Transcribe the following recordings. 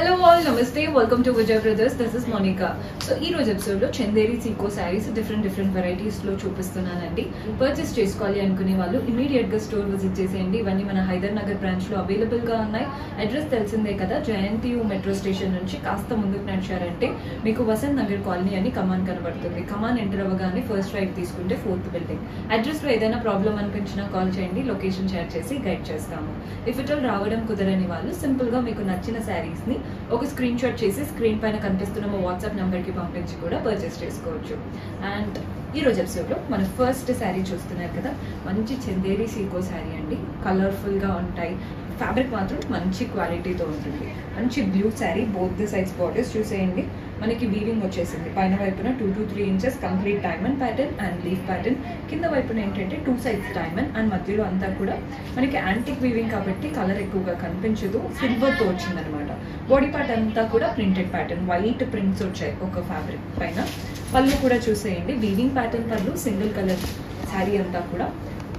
Hello all नमस्ते welcome to Vijay brothers this is Monika so ई रोज एपिसोड लो चंदेरी सीको सारीस डिफरेंट डिफरेंट वैरायटीज लो చూపిస్తున్నానండి పర్చేస్ చేసుకోవాలి అనుకునే వాళ్ళు ఇమిడియట్ గా స్టోర్ విజిట్ చేసేయండి ఇవన్నీ మన హైదరాబాద్ బ్రాంచ్ లో అవైలబుల్ గా ఉన్నాయి అడ్రస్ తెలిసిందే కదా జయంతియు మెట్రో స్టేషన్ నుంచి కాస్త ముందుకు నడిచారంటే మీకు వసంత నగర్ కాలనీ అని కమాన్ కనబడుతుంది కమాన్ ఎంటర్ అవగానే ఫస్ట్ రైట్ తీసుకుంటే 4th బిల్డింగ్ అడ్రస్ లో ఏదైనా ప్రాబ్లం అనిపించినా కాల్ చేయండి లొకేషన్ షేర్ చేసి గైడ్ చేస్తాము ఇఫ్ ఇట్ ఆల్ రావడం కుదరని వాళ్ళు సింపుల్ గా మీకు నచ్చిన సారీస్ ని ఒక స్క్రీన్ షాట్ చేసి స్క్రీన్ పైన కనిపిస్తున్న మా వాట్సాప్ నంబర్ కి పంపించి కూడా పర్చేస్ చేసుకోవచ్చు అండ్ ఈ రోజు ఎపిసోడ్ లో మన ఫస్ట్ సారీ చూస్తున్నారు కదా మంచి చందేరి సీకో సారీ అండి కలర్ఫుల్ గా ఉంటాయి ఫ్యాబ్రిక్ మాత్రం మంచి క్వాలిటీతో ఉంటుంది మంచి blue sari both the sides borders చూసేయండి మనకి వీవింగ్ వచ్చేసింది పైన వైపున 2 to 3 inches complete diamond pattern and leaf pattern కింద వైపున ఏంటంటే 2 sides డైమండ్ అండ్ మధ్యలో అంతా కూడా మనకి యాంటిక్ వీవింగ్ కాబట్టి కలర్ ఎక్కువగా కనిపించదు సిల్వర్తో వచ్చిందనమాట బాడీ పార్ట్ అంతా కూడా ప్రింటెడ్ ప్యాటర్న్ వైట్ ప్రింట్స్ వచ్చాయి ఒక ఫ్యాబ్రిక్ పైన పళ్ళు కూడా చూసేయండి weaving pattern pallu single colour sari అంతా కూడా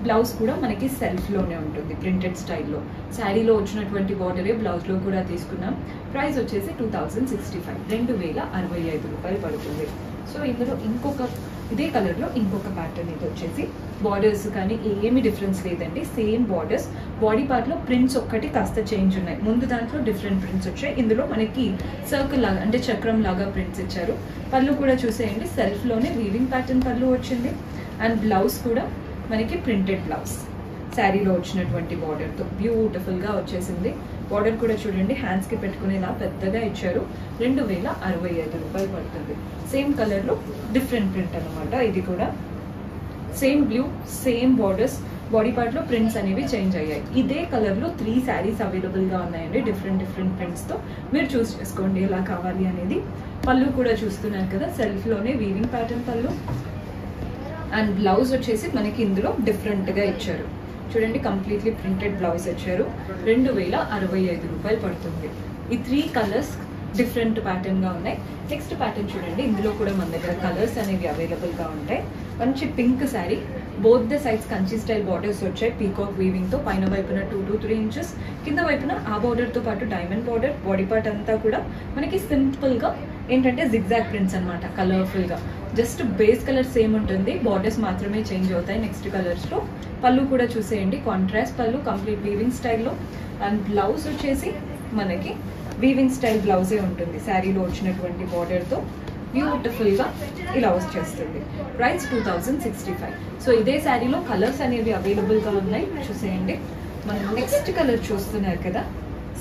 బ్లౌజ్ కూడా మనకి సెల్ఫ్లోనే ఉంటుంది ప్రింటెడ్ స్టైల్లో శారీలో వచ్చినటువంటి బార్డరే బ్లౌజ్లో కూడా తీసుకున్నాం ప్రైస్ వచ్చేసి 2065 2065 పడుతుంది సో ఇందులో ఇంకొక ఇదే కలర్లో ఇంకొక ప్యాటర్న్ ఇది వచ్చేసి బార్డర్స్ కానీ ఏమి డిఫరెన్స్ లేదండి సేమ్ బార్డర్స్ బాడీ పార్ట్లో ప్రింట్స్ ఒక్కటి కాస్త చేంజ్ ఉన్నాయి ముందు దాంట్లో డిఫరెంట్ ప్రింట్స్ వచ్చాయి ఇందులో మనకి సర్కిల్ లాగా అంటే చక్రం లాగా ప్రింట్స్ ఇచ్చారు పళ్ళు కూడా చూసేయండి సెల్ఫ్లోనే వీవింగ్ ప్యాటర్న్ పళ్ళు వచ్చింది అండ్ బ్లౌజ్ కూడా మనకి ప్రింటెడ్ బ్లౌజ్ శారీలో వచ్చినటువంటి బార్డర్తో బ్యూటిఫుల్గా వచ్చేసింది బార్డర్ కూడా చూడండి హ్యాండ్స్కి పెట్టుకునేలా పెద్దగా ఇచ్చారు 2065 పడుతుంది సేమ్ కలర్లో డిఫరెంట్ ప్రింట్ అనమాట ఇది కూడా same blue same borders body పార్ట్లో ప్రింట్స్ అనేవి చేంజ్ అయ్యాయి ఇదే కలర్లో 3 sarees అవైలబుల్గా ఉన్నాయండి డిఫరెంట్ డిఫరెంట్ ప్రింట్స్తో మీరు చూస్ చేసుకోండి ఎలా కావాలి అనేది పళ్ళు కూడా చూస్తున్నారు కదా సెల్ఫ్లోనే weaving pattern pallu and blouse వచ్చేసి మనకి ఇందులో డిఫరెంట్గా ఇచ్చారు చూడండి కంప్లీట్లీ ప్రింటెడ్ బ్లౌజ్ ఇచ్చారు 2065 పడుతుంది ఈ 3 colors డిఫరెంట్ ప్యాటర్న్గా ఉన్నాయి నెక్స్ట్ ప్యాటర్న్ చూడండి ఇందులో కూడా మన దగ్గర కలర్స్ అనేవి అవైలబుల్గా ఉంటాయి మంచి pink sari both the sides Kanchi style borders వచ్చాయి పీకాక్ వీవింగ్తో పైన వైపున 2 to 3 inches కింద వైపున ఆ బార్డర్తో పాటు డైమండ్ బార్డర్ బాడీ పార్ట్ అంతా కూడా మనకి సింపుల్గా ఏంటంటే జిగ్జాగ్ ప్రింట్స్ అనమాట కలర్ఫుల్గా జస్ట్ బేస్ కలర్ సేమ్ ఉంటుంది బార్డర్స్ మాత్రమే చేంజ్ అవుతాయి నెక్స్ట్ కలర్స్లో పళ్ళు కూడా చూసేయండి కాంట్రాస్ట్ పళ్ళు కంప్లీట్ వీవింగ్ స్టైల్లో అండ్ బ్లౌజ్ వచ్చేసి మనకి వీవింగ్ స్టైల్ బ్లౌజే ఉంటుంది శారీలో వచ్చినటువంటి బార్డర్తో బ్యూటిఫుల్గా ఇలా వచ్చేస్తుంది ప్రైస్ 2065 సో ఇదే శారీలో కలర్స్ అనేవి అవైలబుల్గా ఉన్నాయి చూసేయండి మనం నెక్స్ట్ కలర్ చూస్తున్నారు కదా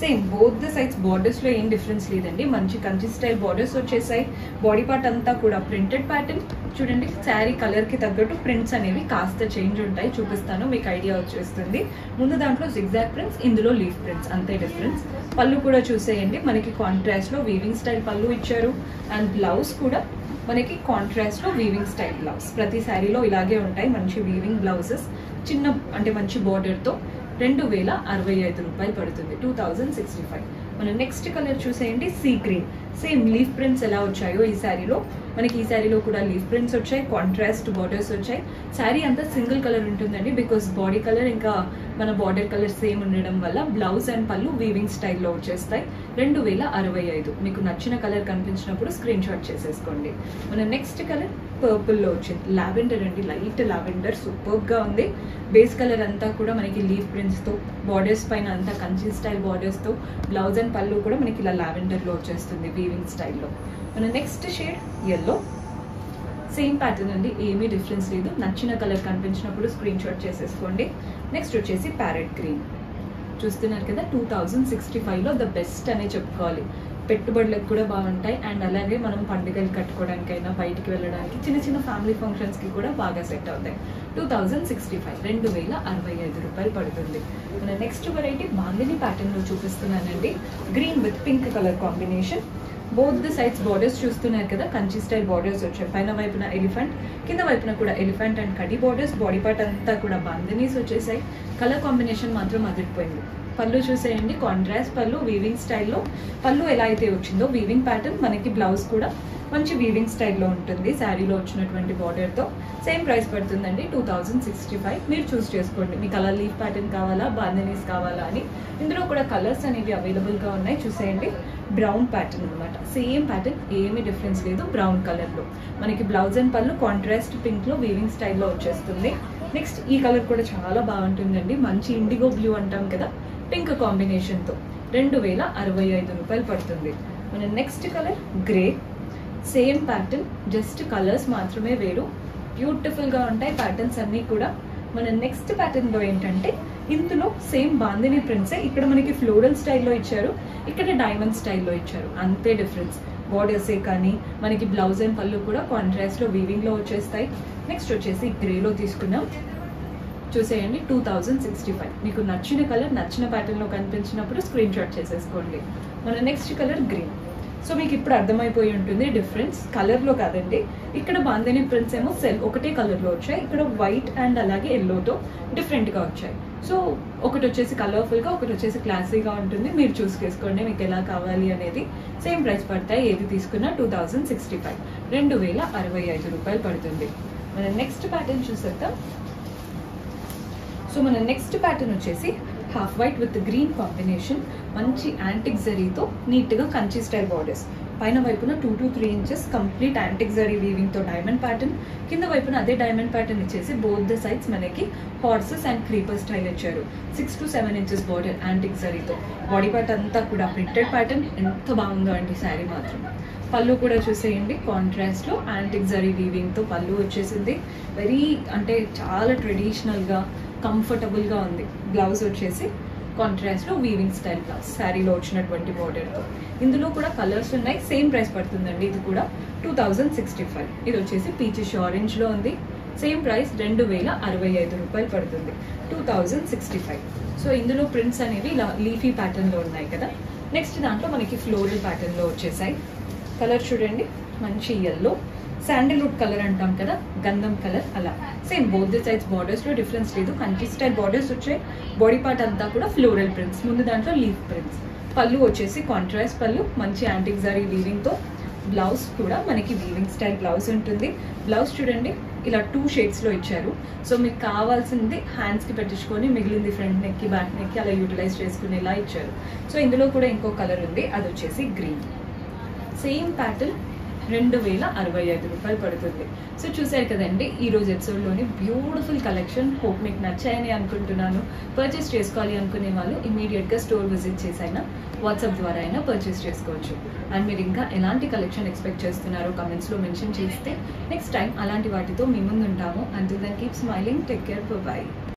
సేమ్ బోత్ ద సైడ్స్ బార్డర్స్లో ఏం డిఫరెన్స్ లేదండి మంచి కంచి స్టైల్ బార్డర్స్ వచ్చేసాయి బాడీ పార్ట్ అంతా కూడా ప్రింటెడ్ ప్యాటర్న్ చూడండి శారీ కలర్కి తగ్గట్టు ప్రింట్స్ అనేవి కాస్త చేంజ్ ఉంటాయి చూపిస్తాను మీకు ఐడియా వచ్చేస్తుంది ముందు దాంట్లో జిగ్జాగ్ ప్రింట్స్ ఇందులో లీఫ్ ప్రింట్స్ అంతే డిఫరెన్స్ పళ్ళు కూడా చూసేయండి మనకి కాంట్రాస్ట్లో వీవింగ్ స్టైల్ పళ్ళు ఇచ్చారు అండ్ బ్లౌజ్ కూడా మనకి కాంట్రాస్ట్లో వీవింగ్ స్టైల్ బ్లౌజ్ ప్రతి శారీలో ఇలాగే ఉంటాయి మంచి వీవింగ్ బ్లౌజెస్ చిన్న అంటే మంచి బార్డర్తో 2065 పడుతుంది 2065 మనం నెక్స్ట్ కలర్ చూసేయండి sea green same leaf prints ఎలా వచ్చాయో ఈ శారీలో మనకి ఈ శారీలో కూడా లీఫ్ ప్రింట్స్ వచ్చాయి కాంట్రాస్ట్ బార్డర్స్ వచ్చాయి శారీ అంతా సింగిల్ కలర్ ఉంటుందండి బికాస్ బాడీ కలర్ ఇంకా మన బార్డర్ కలర్ సేమ్ ఉండడం వల్ల బ్లౌజ్ అండ్ పళ్ళు వీవింగ్ స్టైల్లో వచ్చేస్తాయి 2065 మీకు నచ్చిన కలర్ కనిపించినప్పుడు స్క్రీన్ షాట్ చేసేసుకోండి మన నెక్స్ట్ కలర్ పర్పుల్లో వచ్చింది లావెండర్ అండి లైట్ లావెండర్ సూపర్గా ఉంది బేస్ కలర్ అంతా కూడా మనకి లీఫ్ ప్రింట్స్తో బార్డర్స్ పైన అంతా కంచి స్టైల్ బార్డర్స్తో బ్లౌజ్ అండ్ పళ్ళు కూడా మనకి ఇలా లావెండర్లో వచ్చేస్తుంది వీవింగ్ స్టైల్లో మన next shade yellow same pattern అండి ఏమీ డిఫరెన్స్ లేదు నచ్చిన కలర్ కనిపించినప్పుడు స్క్రీన్ షాట్ చేసేసుకోండి నెక్స్ట్ వచ్చేసి ప్యారెట్ గ్రీన్ చూస్తున్నారు కదా 2065లో ద బెస్ట్ అనే చెప్పుకోవాలి పెట్టుబడులకు కూడా బాగుంటాయి అండ్ అలాగే మనం పండుగలు కట్టుకోవడానికైనా బయటికి వెళ్ళడానికి చిన్న చిన్న ఫ్యామిలీ ఫంక్షన్స్కి కూడా బాగా సెట్ అవుతాయి 2065 2065 పడుతుంది మన నెక్స్ట్ వెరైటీ బాందిని ప్యాటర్న్లో చూపిస్తున్నానండి green with pink colour combination both the sides borders చూస్తున్నారు కదా కంచి స్టైల్ బార్డర్స్ వచ్చాయి పైన వైపున ఎలిఫెంట్ కింద వైపున కూడా ఎలిఫెంట్ అండ్ కడి బార్డర్స్ బాడీ పార్ట్ అంతా కూడా బాందినీస్ వచ్చేసాయి కలర్ కాంబినేషన్ మాత్రం అదిరిపోయింది పళ్ళు చూసేయండి కాంట్రాస్ట్ పళ్ళు వీవింగ్ స్టైల్లో పళ్ళు ఎలా అయితే వచ్చిందో వీవింగ్ ప్యాటర్న్ మనకి బ్లౌజ్ కూడా మంచి వీవింగ్ స్టైల్ లో ఉంటుంది. సారీలో వచ్చినటువంటి బార్డర్ తో సేమ్ ప్రైస్ పడుతుందండి 2065. మీరు చూస్ చేసుకోండి మీకు అలా లీఫ్ ప్యాటర్న్ కావాలా బాంధనీస్ కావాలా అని. ఇందులో కూడా కలర్స్ అనేవి అవైలబుల్ గా ఉన్నాయి చూసేయండి. బ్రౌన్ ప్యాటర్న్ అన్నమాట, సేమ్ ప్యాటర్న్ ఏమీ డిఫరెన్స్ లేదు. బ్రౌన్ కలర్ లో మనకి blouse and pallu contrast pink లో వీవింగ్ స్టైల్ లో వచ్చేస్తుంది. నెక్స్ట్ ఈ కలర్ కూడా చాలా బాగుంటుందండి, మంచి ఇండిగో బ్లూ అంటాం కదా పింక్ కాంబినేషన్ తో 2065 రూపాయలు పడుతుంది. మన next colour grey, same pattern just colours మాత్రమే వేరు, బ్యూటిఫుల్ గా ఉంటాయి ప్యాటర్న్స్ అన్నీ కూడా. మన నెక్స్ట్ ప్యాటర్న్ లో ఏంటంటే ఇందులో సేమ్ బాందిని ప్రింట్సే, ఇక్కడ మనకి ఫ్లోరల్ స్టైల్లో ఇచ్చారు ఇక్కడ డైమండ్ స్టైల్లో ఇచ్చారు అంతే డిఫరెన్స్. బార్డర్సే కానీ మనకి బ్లౌజ్ అండ్ పళ్ళు కూడా కాంట్రాస్ట్ లో వీవింగ్ లో వచ్చేస్తాయి. నెక్స్ట్ వచ్చేసి గ్రేలో తీసుకున్నాం చూసేయండి 2065. మీకు నచ్చిన కలర్ నచ్చిన ప్యాటర్న్ లో కనిపించినప్పుడు స్క్రీన్ షాట్ చేసేసుకోండి. మన నెక్స్ట్ కలర్ గ్రీన్. సో మీకు ఇప్పుడు అర్థమైపోయి ఉంటుంది డిఫరెన్స్ కలర్ లో కాదండి. ఇక్కడ బాంధని ప్రింట్స్ ఏమో సెల్ ఒకటే కలర్ లో వచ్చాయి, ఇక్కడ వైట్ అండ్ అలాగే ఎల్లోతో డిఫరెంట్ గా వచ్చాయి. సో ఒకటి వచ్చేసి కలర్ఫుల్ గా ఒకటి వచ్చేసి క్లాసీగా ఉంటుంది. మీరు చూస్ చేసుకోండి మీకు ఎలా కావాలి అనేది. సేమ్ ప్రైస్ పడతాయి ఏది తీసుకున్నా 2065, 2065 రూపాయలు పడుతుంది. మన నెక్స్ట్ ప్యాటర్న్ చూసేద్దాం. సో మన నెక్స్ట్ ప్యాటర్న్ వచ్చేసి half white with green combination, మంచి యాంటిక్ జరీతో నీట్గా కంచి స్టైల్ బార్డర్స్, పైన వైపున 2 to 3 inches complete antique zari వీవింగ్తో డైమండ్ ప్యాటర్న్, కింద వైపున అదే డైమండ్ ప్యాటర్న్ ఇచ్చేసి బోత్ ద సైడ్స్ మనకి హార్సెస్ అండ్ క్రీపర్ స్టైల్ ఇచ్చారు. 6 to 7 inches బార్డర్ యాంటిక్ జరీతో, బాడీ పార్ట్ అంతా కూడా ప్రింటెడ్ ప్యాటర్న్. ఎంత బాగుందో అండి శారీ మాత్రం. పళ్ళు కూడా చూసేయండి కాంట్రాస్ట్లో యాంటిక్ జరీ వీవింగ్తో పళ్ళు వచ్చేసింది. వెరీ అంటే చాలా ట్రెడిషనల్గా కంఫర్టబుల్గా ఉంది. బ్లౌజ్ వచ్చేసి కాంట్రాస్ట్లో వీవింగ్ స్టైల్ బ్లౌజ్ శారీలో వచ్చినటువంటి బార్డర్తో. ఇందులో కూడా కలర్స్ ఉన్నాయి. సేమ్ ప్రైస్ పడుతుందండి ఇది కూడా 2065. ఇది వచ్చేసి పీచిష్ ఆరెంజ్లో ఉంది. సేమ్ ప్రైస్ 2065 రూపాయలు పడుతుంది 2065. సో ఇందులో ప్రింట్స్ అనేవి లీఫీ ప్యాటర్న్లో ఉన్నాయి కదా. నెక్స్ట్ దాంట్లో మనకి ఫ్లోరల్ ప్యాటర్న్లో వచ్చేసాయి. కలర్ చూడండి మంచి ఎల్లో, శాండిల్వుడ్ కలర్ అంటాం కదా గంధం కలర్, అలా సేమ్ బోత్ ది సైడ్స్ బార్డర్స్లో డిఫరెన్స్ లేదు. కంచి స్టైల్ బార్డర్స్ వచ్చాయి, బాడీ పార్ట్ అంతా కూడా ఫ్లోరల్ ప్రింట్స్, ముందు దాంట్లో లీఫ్ ప్రింట్స్. పళ్ళు వచ్చేసి కాంట్రాస్ట్ పళ్ళు, మంచి యాంటిక్ జరీ వీవింగ్తో. బ్లౌజ్ కూడా మనకి వీవింగ్ స్టైల్ బ్లౌజ్ ఉంటుంది. బ్లౌజ్ చూడండి ఇలా 2 షేడ్స్లో ఇచ్చారు. సో మీకు కావాల్సింది హ్యాండ్స్కి పెట్టించుకొని మిగిలింది ఫ్రంట్ నెక్కి బ్యాక్ నెక్కి అలా యూటిలైజ్ చేసుకునేలా ఇచ్చారు. సో ఇందులో కూడా ఇంకో కలర్ ఉంది, అది వచ్చేసి గ్రీన్. సేమ్ ప్యాటర్న్ 2065 రూపాయలు పడుతుంది. సో చూసారు కదండి ఈరోజు ఎపిసోడ్లోని బ్యూటిఫుల్ కలెక్షన్. హోప్ మీకు నచ్చాయని అనుకుంటున్నాను. పర్చేస్ చేసుకోవాలి అనుకునే వాళ్ళు ఇమీడియట్గా స్టోర్ విజిట్ చేసైనా వాట్సాప్ ద్వారా అయినా పర్చేస్ చేసుకోవచ్చు. అండ్ మీరు ఇంకా ఎలాంటి కలెక్షన్ ఎక్స్పెక్ట్ చేస్తున్నారో కమెంట్స్లో మెన్షన్ చేస్తే నెక్స్ట్ టైం అలాంటి వాటితో మీ ముందు ఉంటాము. And then keep smiling, take care, by.